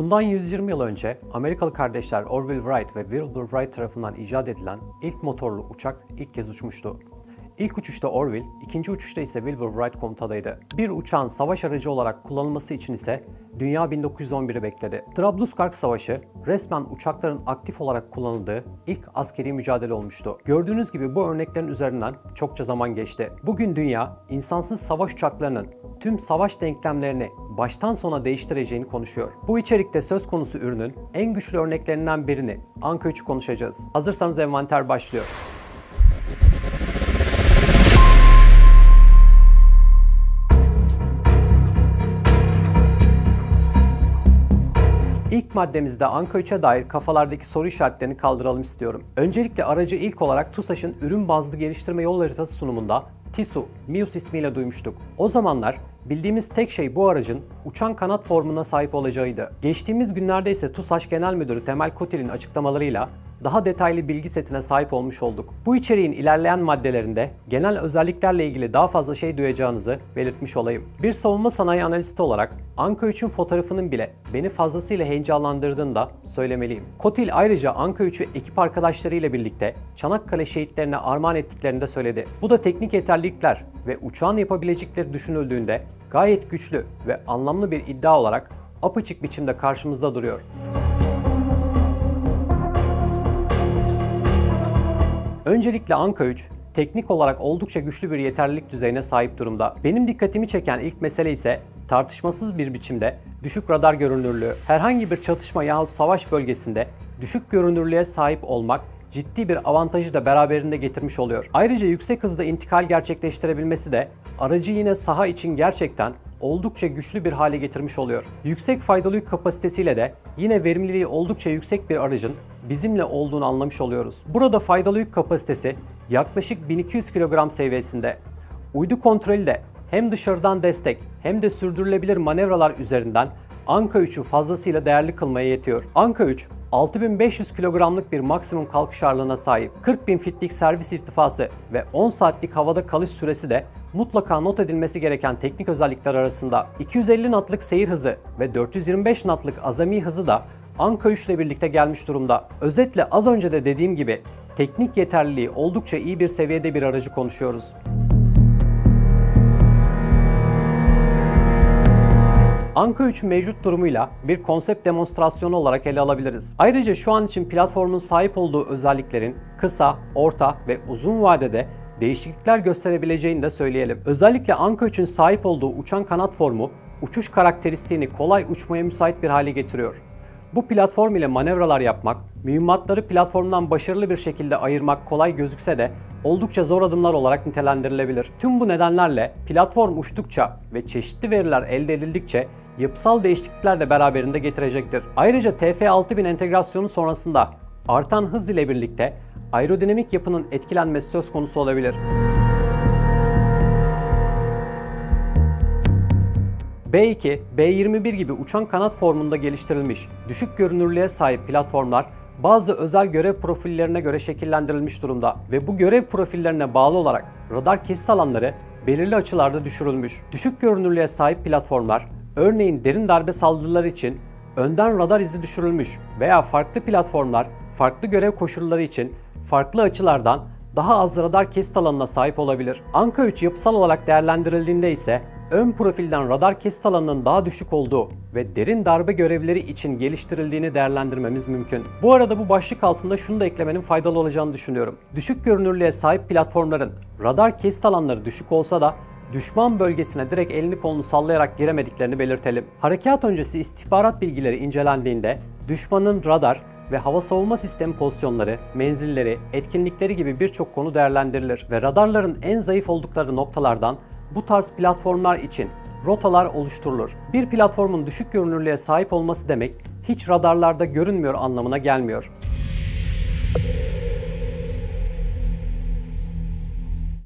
Bundan 120 yıl önce Amerikalı kardeşler Orville Wright ve Wilbur Wright tarafından icat edilen ilk motorlu uçak ilk kez uçmuştu. İlk uçuşta Orville, ikinci uçuşta ise Wilbur Wright komutadaydı. Bir uçağın savaş aracı olarak kullanılması için ise dünya 1911'i bekledi. Trablusgarp Savaşı resmen uçakların aktif olarak kullanıldığı ilk askeri mücadele olmuştu. Gördüğünüz gibi bu örneklerin üzerinden çokça zaman geçti. Bugün dünya insansız savaş uçaklarının tüm savaş denklemlerini baştan sona değiştireceğini konuşuyor. Bu içerikte söz konusu ürünün en güçlü örneklerinden birini Anka-3 konuşacağız. Hazırsanız envanter başlıyor. İlk maddemizde Anka-3'e dair kafalardaki soru işaretlerini kaldıralım istiyorum. Öncelikle aracı ilk olarak TUSAŞ'ın ürün bazlı geliştirme yol haritası sunumunda TISU, MIUS ismiyle duymuştuk. O zamanlar bildiğimiz tek şey bu aracın uçan kanat formuna sahip olacağıydı. Geçtiğimiz günlerde ise TUSAŞ Genel Müdürü Temel Kotil'in açıklamalarıyla daha detaylı bilgi setine sahip olmuş olduk. Bu içeriğin ilerleyen maddelerinde genel özelliklerle ilgili daha fazla şey duyacağınızı belirtmiş olayım. Bir savunma sanayi analisti olarak Anka-3'ün fotoğrafının bile beni fazlasıyla heyecanlandırdığını da söylemeliyim. Kotil ayrıca Anka-3'ü ekip arkadaşlarıyla birlikte Çanakkale şehitlerine armağan ettiklerini de söyledi. Bu da teknik yeterlilikler ve uçağın yapabilecekleri düşünüldüğünde gayet güçlü ve anlamlı bir iddia olarak apaçık biçimde karşımızda duruyor. Öncelikle Anka-3, teknik olarak oldukça güçlü bir yeterlilik düzeyine sahip durumda. Benim dikkatimi çeken ilk mesele ise tartışmasız bir biçimde düşük radar görünürlüğü. Herhangi bir çatışma yahut savaş bölgesinde düşük görünürlüğe sahip olmak ciddi bir avantajı da beraberinde getirmiş oluyor. Ayrıca yüksek hızda intikal gerçekleştirebilmesi de aracı yine saha için gerçekten oldukça güçlü bir hale getirmiş oluyor. Yüksek faydalı yük kapasitesiyle de yine verimliliği oldukça yüksek bir aracın bizimle olduğunu anlamış oluyoruz. Burada faydalı yük kapasitesi yaklaşık 1200 kilogram seviyesinde. Uydu kontrolü de hem dışarıdan destek hem de sürdürülebilir manevralar üzerinden Anka-3'ü fazlasıyla değerli kılmaya yetiyor. Anka-3, 6500 kilogramlık bir maksimum kalkış ağırlığına sahip. 40.000 fitlik servis irtifası ve 10 saatlik havada kalış süresi de mutlaka not edilmesi gereken teknik özellikler arasında. 250 knot'lık seyir hızı ve 425 knot'lık azami hızı da Anka-3 ile birlikte gelmiş durumda. Özetle az önce de dediğim gibi teknik yeterliliği oldukça iyi bir seviyede bir aracı konuşuyoruz. Anka-3'ün mevcut durumuyla bir konsept demonstrasyonu olarak ele alabiliriz. Ayrıca şu an için platformun sahip olduğu özelliklerin kısa, orta ve uzun vadede değişiklikler gösterebileceğini de söyleyelim. Özellikle Anka-3'ün sahip olduğu uçan kanat formu uçuş karakteristiğini kolay uçmaya müsait bir hale getiriyor. Bu platform ile manevralar yapmak, mühimmatları platformdan başarılı bir şekilde ayırmak kolay gözükse de oldukça zor adımlar olarak nitelendirilebilir. Tüm bu nedenlerle platform uçtukça ve çeşitli veriler elde edildikçe yapısal değişiklikler de beraberinde getirecektir. Ayrıca TF-6000 entegrasyonu sonrasında artan hız ile birlikte aerodinamik yapının etkilenmesi söz konusu olabilir. B-2, B-21 gibi uçan kanat formunda geliştirilmiş, düşük görünürlüğe sahip platformlar bazı özel görev profillerine göre şekillendirilmiş durumda ve bu görev profillerine bağlı olarak radar kesit alanları belirli açılarda düşürülmüş. Düşük görünürlüğe sahip platformlar, örneğin derin darbe saldırıları için önden radar izi düşürülmüş veya farklı platformlar farklı görev koşulları için farklı açılardan daha az radar kesit alanına sahip olabilir. Anka-3 yapısal olarak değerlendirildiğinde ise ön profilden radar kesit alanının daha düşük olduğu ve derin darbe görevleri için geliştirildiğini değerlendirmemiz mümkün. Bu arada bu başlık altında şunu da eklemenin faydalı olacağını düşünüyorum. Düşük görünürlüğe sahip platformların radar kesit alanları düşük olsa da düşman bölgesine direkt elini kolunu sallayarak giremediklerini belirtelim. Harekat öncesi istihbarat bilgileri incelendiğinde düşmanın radar ve hava savunma sistemi pozisyonları, menzilleri, etkinlikleri gibi birçok konu değerlendirilir ve radarların en zayıf oldukları noktalardan bu tarz platformlar için rotalar oluşturulur. Bir platformun düşük görünürlüğe sahip olması demek hiç radarlarda görünmüyor anlamına gelmiyor.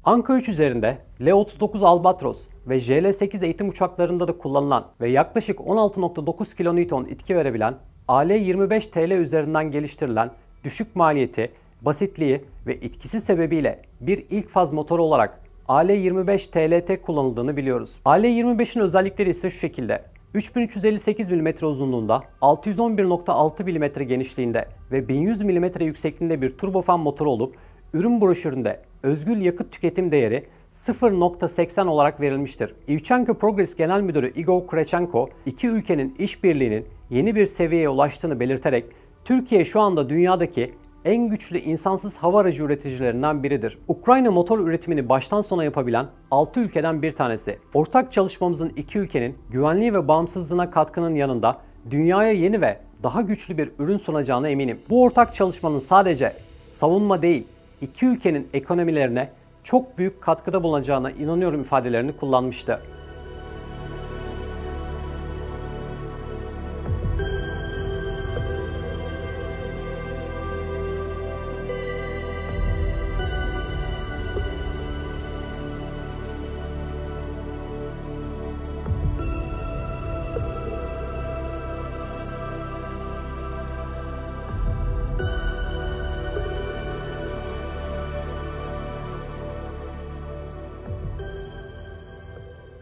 Anka-3 üzerinde L39 Albatros ve JL8 eğitim uçaklarında da kullanılan ve yaklaşık 16.9 kN itki verebilen AL25 TL üzerinden geliştirilen düşük maliyeti, basitliği ve itkisi sebebiyle bir ilk faz motoru olarak AL25 TLT kullanıldığını biliyoruz. AL25'in özellikleri ise şu şekilde. 3358 mm uzunluğunda, 611.6 mm genişliğinde ve 1100 mm yüksekliğinde bir turbofan motoru olup, ürün broşüründe özgül yakıt tüketim değeri 0.80 olarak verilmiştir. Ivchenko Progress Genel Müdürü Igor Krechenko, iki ülkenin işbirliğinin yeni bir seviyeye ulaştığını belirterek, Türkiye şu anda dünyadaki en güçlü insansız hava aracı üreticilerinden biridir. Ukrayna motor üretimini baştan sona yapabilen 6 ülkeden bir tanesi. Ortak çalışmamızın iki ülkenin güvenliği ve bağımsızlığına katkının yanında dünyaya yeni ve daha güçlü bir ürün sunacağına eminim. Bu ortak çalışmanın sadece savunma değil, iki ülkenin ekonomilerine çok büyük katkıda bulunacağına inanıyorum ifadelerini kullanmıştı.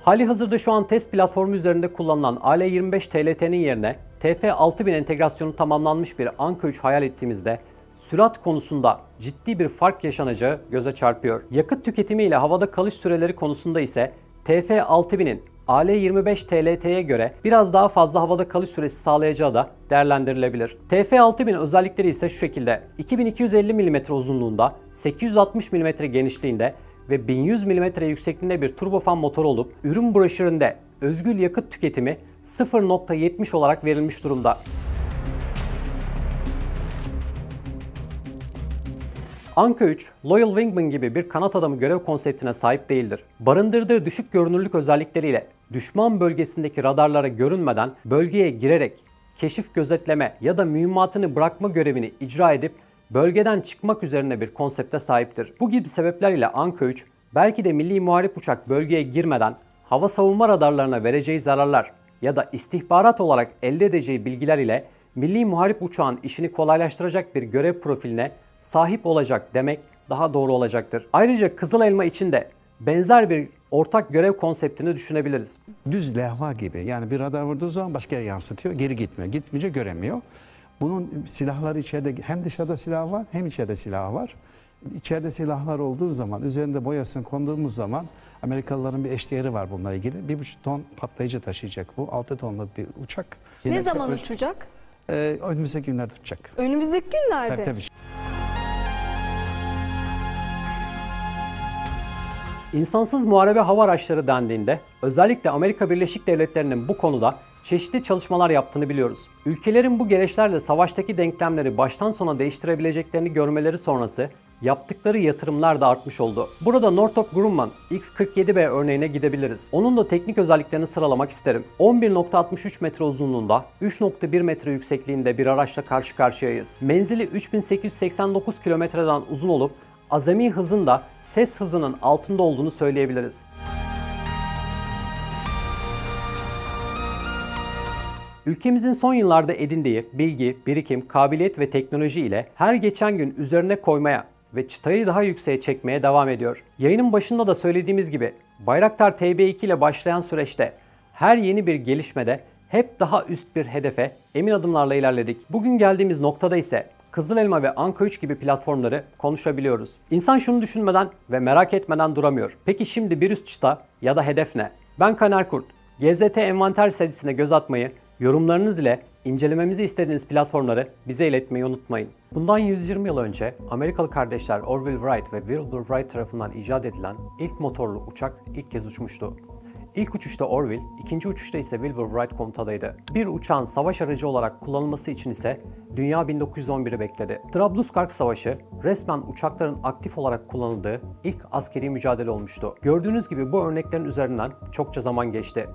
Halihazırda şu an test platformu üzerinde kullanılan AL25 TLT'nin yerine TF-6000 entegrasyonu tamamlanmış bir Anka-3 hayal ettiğimizde sürat konusunda ciddi bir fark yaşanacağı göze çarpıyor. Yakıt tüketimi ile havada kalış süreleri konusunda ise TF-6000'in AL25 TLT'ye göre biraz daha fazla havada kalış süresi sağlayacağı da değerlendirilebilir. TF-6000 özellikleri ise şu şekilde: 2250 mm uzunluğunda, 860 mm genişliğinde ve 1100 mm yüksekliğinde bir turbofan motoru olup ürün broşüründe özgül yakıt tüketimi 0.70 olarak verilmiş durumda. Anka-3, Loyal Wingman gibi bir kanat adamı görev konseptine sahip değildir. Barındırdığı düşük görünürlük özellikleriyle düşman bölgesindeki radarlara görünmeden bölgeye girerek keşif, gözetleme ya da mühimmatını bırakma görevini icra edip bölgeden çıkmak üzerine bir konsepte sahiptir. Bu gibi sebeplerle Anka-3 belki de Milli Muharip Uçak bölgeye girmeden hava savunma radarlarına vereceği zararlar ya da istihbarat olarak elde edeceği bilgiler ile Milli Muharip Uçağın işini kolaylaştıracak bir görev profiline sahip olacak demek daha doğru olacaktır. Ayrıca Kızıl Elma için de benzer bir ortak görev konseptini düşünebiliriz. Düz levha gibi, yani bir radar vurduğu zaman başka yere yansıtıyor, geri gitmiyor, gitmeyince göremiyor. Bunun silahları içeride, hem dışarıda silah var hem içeride silah var. İçeride silahlar olduğu zaman, üzerinde boyasını konduğumuz zaman, Amerikalıların bir eşdeğeri var bununla ilgili. 1,5 ton patlayıcı taşıyacak bu. 6 tonluk bir uçak. Ne zaman uçacak? Önümüzdeki günlerde uçacak. Önümüzdeki günlerde? Tabii, tabii. İnsansız muharebe hava araçları dendiğinde özellikle Amerika Birleşik Devletleri'nin bu konuda çeşitli çalışmalar yaptığını biliyoruz. Ülkelerin bu gereçlerle savaştaki denklemleri baştan sona değiştirebileceklerini görmeleri sonrası yaptıkları yatırımlar da artmış oldu. Burada Northrop Grumman X-47B örneğine gidebiliriz. Onun da teknik özelliklerini sıralamak isterim. 11.63 metre uzunluğunda, 3.1 metre yüksekliğinde bir araçla karşı karşıyayız. Menzili 3889 kilometreden uzun olup azami hızın da ses hızının altında olduğunu söyleyebiliriz. Ülkemizin son yıllarda edindiği bilgi, birikim, kabiliyet ve teknoloji ile her geçen gün üzerine koymaya ve çıtayı daha yükseğe çekmeye devam ediyor. Yayının başında da söylediğimiz gibi Bayraktar TB2 ile başlayan süreçte her yeni bir gelişmede hep daha üst bir hedefe emin adımlarla ilerledik. Bugün geldiğimiz noktada ise Kızıl Elma ve Anka-3 gibi platformları konuşabiliyoruz. İnsan şunu düşünmeden ve merak etmeden duramıyor. Peki şimdi bir üst çıta ya da hedef ne? Ben Kaner Kurt. GZT envanter serisine göz atmayı, yorumlarınız ile incelememizi istediğiniz platformları bize iletmeyi unutmayın. Bundan 120 yıl önce Amerikalı kardeşler Orville Wright ve Wilbur Wright tarafından icat edilen ilk motorlu uçak ilk kez uçmuştu. İlk uçuşta Orville, ikinci uçuşta ise Wilbur Wright komutadaydı. Bir uçağın savaş aracı olarak kullanılması için ise dünya 1911'i bekledi. Trablusgarp Savaşı resmen uçakların aktif olarak kullanıldığı ilk askeri mücadele olmuştu. Gördüğünüz gibi bu örneklerin üzerinden çokça zaman geçti.